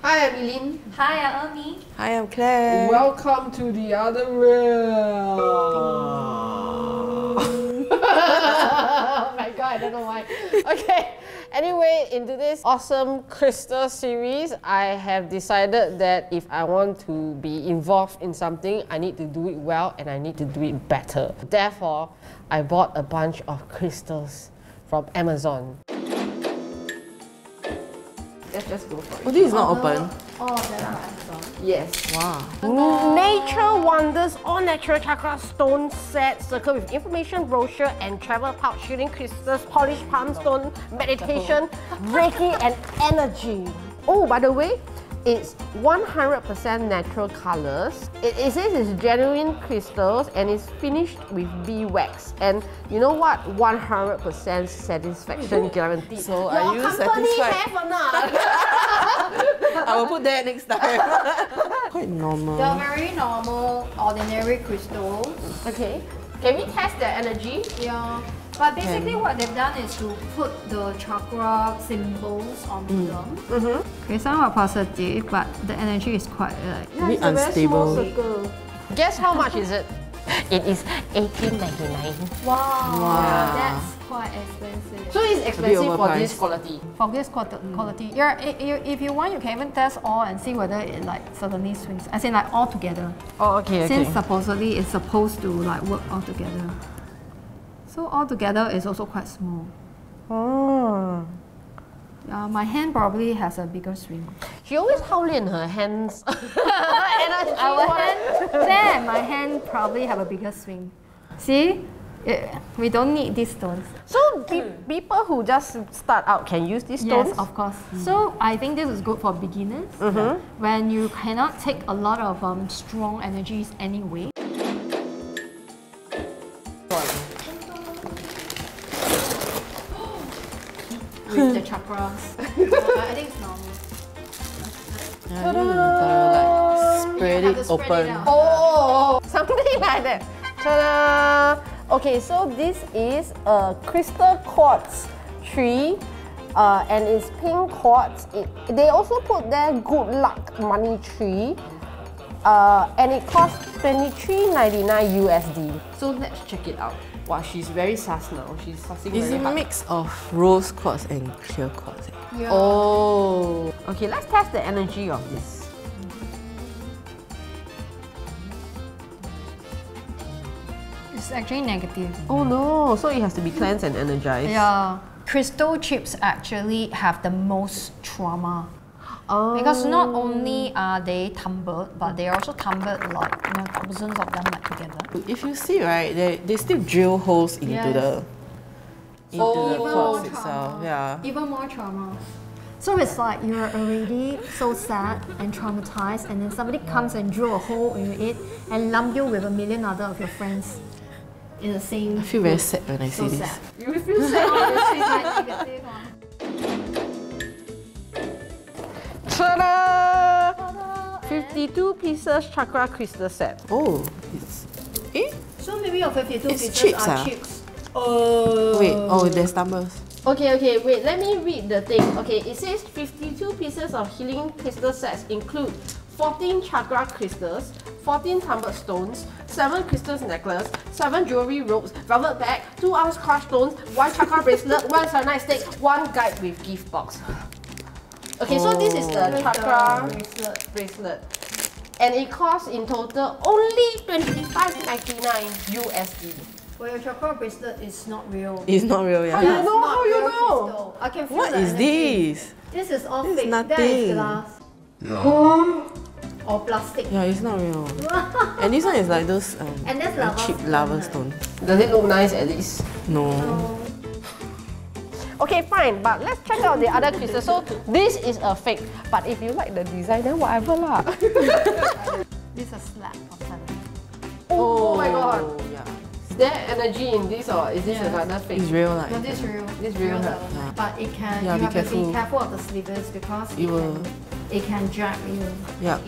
Hi, I'm Eileen. Hi, I'm Ermi. Hi, I'm Claire. Welcome to the other room. Oh my god, I don't know why. Okay. Anyway, into this awesome crystal series, I have decided that if I want to be involved in something, I need to do it well and I need to do it better. Therefore, I bought a bunch of crystals from Amazon. Let's just go for it. Oh, this is not open. Oh, that's Amazon. Yes. Wow. Oh. Nature Wonders All Natural Chakra Stone Set Circle with information brochure and travel pouch, shooting crystals, polished palm stone, meditation, reiki and energy. Oh, by the way, it's 100% natural colors. It says it's genuine crystals and it's finished with bee wax. And you know what? 100% satisfaction guaranteed. So are you satisfied? Your company have or not? I will put that next time. Quite normal. They're very normal, ordinary crystals. Okay. Can we test their energy? Yeah. But basically what they've done is to put the chakra symbols on them. Okay, some are positive, but the energy is quite it's unstable. Very small. Guess how much is it? It is $18.99. Wow, wow. That's quite expensive. So it's expensive for this quality. For this quality. Yeah, if you want, you can even test all and see whether it like suddenly swings. I say like all together. Oh, okay. Since supposedly it's supposed to like work all together. So altogether, it's also quite small. Oh. My hand probably has a bigger swing. She always howl in her hands. There, my hand probably have a bigger swing. See? We don't need these stones. So people who just start out can use these stones? Yes, of course. So I think this is good for beginners. When you cannot take a lot of strong energies anyway. With the chakras. I think it's normal. Like spread it open. Oh, something like that. Ta-da! Okay, so this is a crystal quartz tree, and it's pink quartz. They also put their good luck money tree, and it costs $23.99 USD. So let's check it out. Wow, she's very sus now. She's sussing very hard. It's a mix of rose quartz and clear quartz. Yeah. Oh. Okay, let's test the energy of this. It's actually negative. Oh no, so it has to be cleansed and energized. Yeah. Crystal chips actually have the most trauma. Oh. Because not only are they tumbled, but they also tumbled like thousands of them like together. If you see right, they still drill holes into the quartz itself. Yeah. Even more trauma. So it's like you're already so sad and traumatized, and then somebody comes and drill a hole in it and lump you with a million other of your friends in the same. I feel very sad when I see this. You feel sad when you see this. Ta-da! 52 pieces chakra crystal set. Oh, it's... Eh? So maybe your 52 pieces chips are chips. Oh. Wait, oh, there's numbers. Okay, okay, wait, let me read the thing. Okay, it says 52 pieces of healing crystal sets include 14 chakra crystals, 14 tumbled stones, 7 crystal necklace, 7 jewelry ropes, velvet bag, 2 ounce crush stones, 1 chakra bracelet, 1 sunlight stick, 1 guide with gift box. Okay, so this is the chakra bracelet, and it costs in total only $25.99 USD. Well, your chakra bracelet is not real. It's not real, yeah. How you know? How you know? I can feel what is energy. This? This is all fake. That is glass. No. Or plastic. Yeah, it's not real. And this one is like those cheap lava stone. Does it look nice at least? No. No. Okay, fine, but let's check out the other crystals. So this is a fake, but if you like the design, then whatever lah. This is a slab of something. Oh, oh my god! Yeah. Is there energy in this, or is this another fake? It's real, like. No, this real. This real, yeah. But it can. Yeah, you have to be careful of the slivers because it will. It can jab you,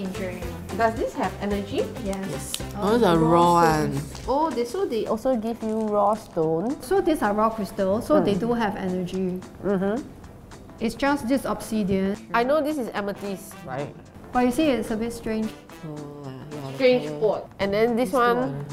injure you. Does this have energy? Yes. Oh, those are raw ones. Oh, they also give you raw stone. So these are raw crystals, so they do have energy. It's just this obsidian. I know this is amethyst, right? But you see, it's a bit strange. Strange pot. And then this one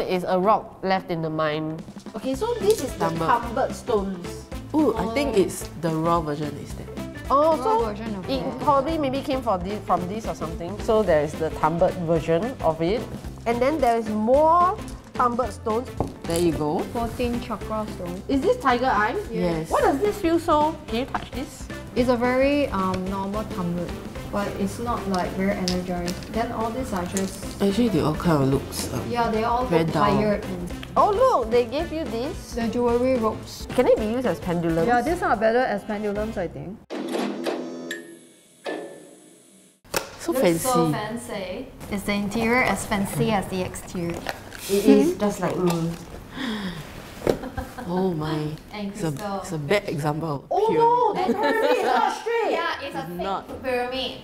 is a rock left in the mine. Okay, so this is the numbered stones. Ooh, I think it's the raw version is that. Oh, so it probably maybe came from this or something. So there is the tumbled version of it. And then there is more tumbled stones. There you go. 14 chakra stones. Is this tiger eye? Yes. What does this feel so? Can you touch this? It's a very normal tumbled, but it's not like very energized. Then all these are just... Actually, they all kind of looks yeah, they all look tired. Oh look, they gave you this. The jewelry ropes. Can it be used as pendulums? Yeah, these are better as pendulums, I think. So fancy. So fancy. Is the interior as fancy as the exterior? It is just like me. Oh my! It's a bad example. Oh no, that pyramid is not straight. Yeah, it's a fake pyramid.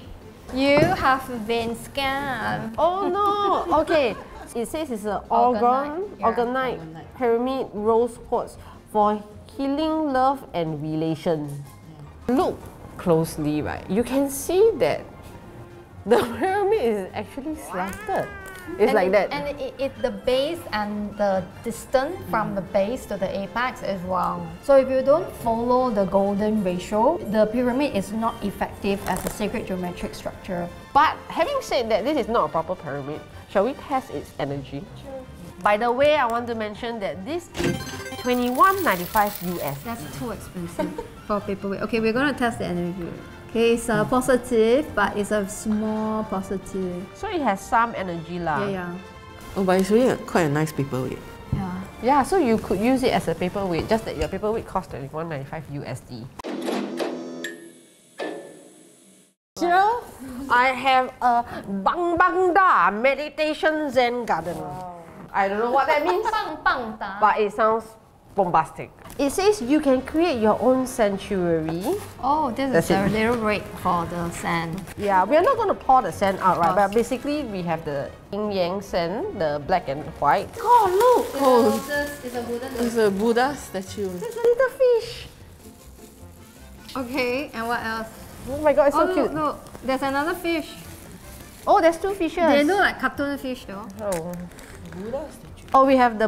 You have been scammed. Oh no! Okay, it says it's an organite pyramid rose quartz for healing, love, and relations. Yeah. Look closely, right? You can see that. The pyramid is actually slanted. It's like that. And the base and the distance from the base to the apex is wrong. So if you don't follow the golden ratio, the pyramid is not effective as a sacred geometric structure. But having said that, this is not a proper pyramid. Shall we test its energy? Sure. By the way, I want to mention that this is $21.95 US. That's too expensive for paperweight. Okay, we're going to test the energy. Okay, it's a positive, but it's a small positive. So it has some energy lah. Yeah, yeah. Oh, but it's really quite a nice paperweight. Yeah. Yeah, so you could use it as a paperweight, just that your paperweight costs $21.95 USD. Here, I have a Bang Bang Da meditation Zen garden. Wow. I don't know what that means. Bang Bang Da. But it sounds bombastic. It says you can create your own sanctuary. Oh, this is a little break for the sand. Yeah, we are not going to pour the sand out, right? But basically, we have the yin-yang sand, the black and white. Oh, look! It's a Buddha statue. It's a little fish. Okay, and what else? Oh my god, it's so cute. Look, look, there's another fish. Oh, there's two fishes. They look like cartoon fish though. Oh, Buddha statue. Oh, we have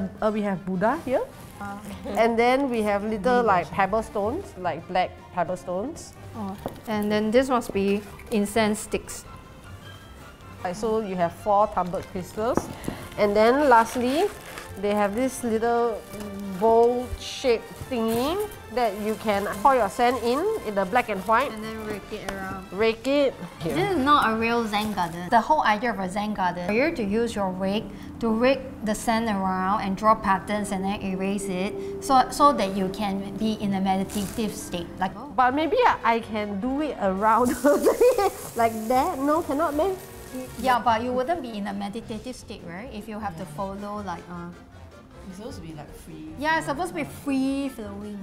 Buddha here. And then we have little like pebble stones, like black pebble stones. Oh. And then this must be incense sticks. Right, so you have 4 tumbled crystals. And then lastly, they have this little bowl-shaped thingy that you can pour your sand in the black and white. And then rake it around. Rake it. Here. This is not a real Zen garden. The whole idea of a Zen garden, you're to use your rake to rake the sand around and draw patterns and then erase it so that you can be in a meditative state. Like, but maybe I can do it around like that. No, cannot, man. Yeah, but you wouldn't be in a meditative state, right? If you have to follow like it's supposed to be like free. Yeah, it's supposed to be free flowing.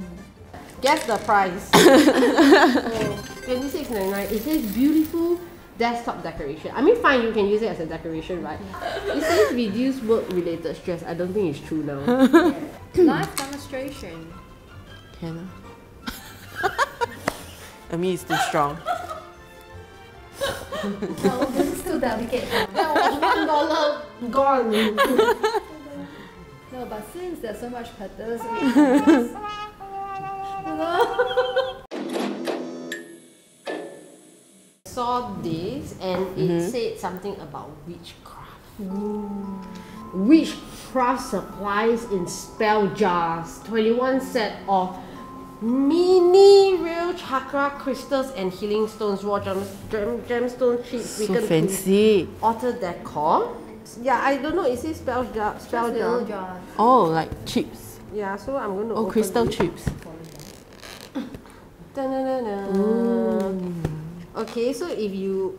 Guess the price. $26.99. It says beautiful desktop decoration. I mean, fine, you can use it as a decoration, right? It says reduce work-related stress. I don't think it's true now. Yeah. Live demonstration. Can I mean, it's too strong. No, this is too delicate. That was $1 gone. No, but since there's so much petals, I saw this and it said something about witchcraft. Ooh. Witchcraft supplies in spell jars. 21 set of mini real chakra crystals and healing stones, raw gemstone chips, so vegan fancy auto decor. Yeah, I don't know. It says spell jar. Oh, like chips. Yeah, so I'm going to open crystal chips. Okay, so if you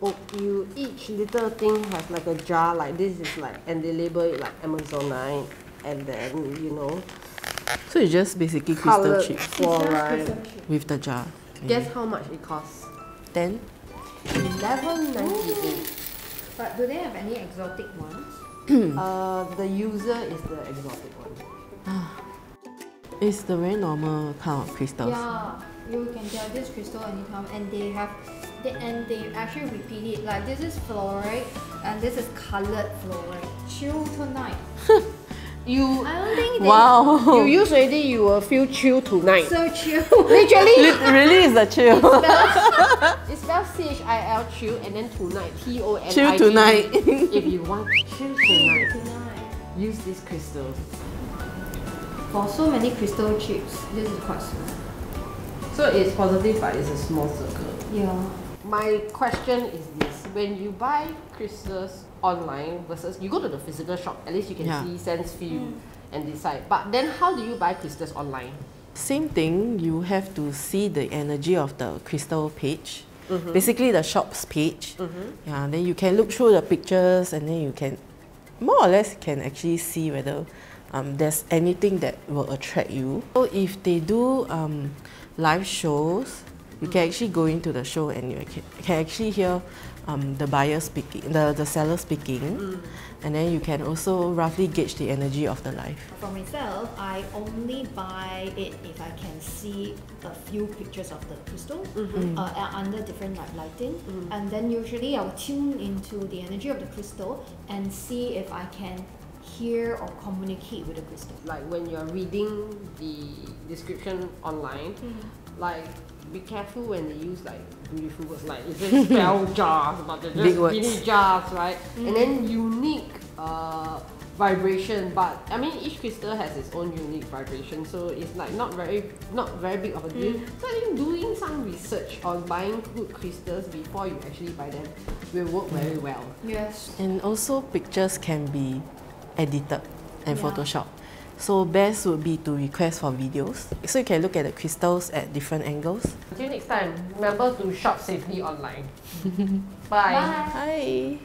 each little thing has like a jar like this is like, and they label it like Amazonite, and then you know. So it's just basically crystal chips with the jar. Guess how much it costs? 10? $11.98. But do they have any exotic ones? The user is the exotic one. It's the very normal kind of crystals. Yeah. you can get this crystal anytime, and they actually repeat it. Like this is fluorite and this is colored fluorite. Chill tonight. You I don't think they, wow. You use already, you will feel chill tonight. So chill. Literally. It really is a chill. It's spelled C-H-I-L chill, and then tonight, T-O-N-I-T. Chill tonight. If you want chill tonight, use these crystals. For so many crystal chips, this is quite small. So it's positive, but it's a small circle. Yeah. My question is this: when you buy crystals online versus you go to the physical shop, at least you can see, sense, feel, and decide. But then, how do you buy crystals online? Same thing. You have to see the energy of the crystal page, basically the shop's page. Yeah. Then you can look through the pictures, and then you can, more or less, can actually see whether there's anything that will attract you. So if they do live shows, you can actually go into the show and you can actually hear the buyer speaking, the seller speaking, and then you can also roughly gauge the energy of the life. For myself, I only buy it if I can see a few pictures of the crystal under different lighting, and then usually I will tune into the energy of the crystal and see if I can hear or communicate with the crystal. Like when you're reading the description online, like, be careful when they use like beautiful words, like it's just spell jars, but they're just mini jars, right? And then unique vibration, but I mean each crystal has its own unique vibration, so it's like not very big of a deal. So I think doing some research on buying good crystals before you actually buy them will work very well. Yes. And also pictures can be edited and photoshopped. So best would be to request for videos, so you can look at the crystals at different angles. Until next time, remember to shop safely online. Bye. Bye. Bye.